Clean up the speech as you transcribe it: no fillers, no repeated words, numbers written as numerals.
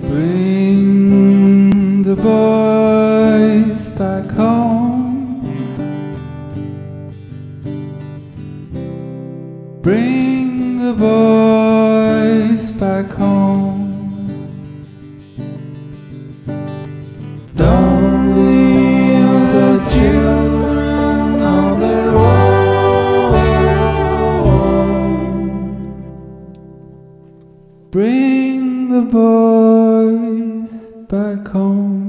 Bring the boys back home. Bring the boys back home. Don't leave the children on their own. Bring the boys back home.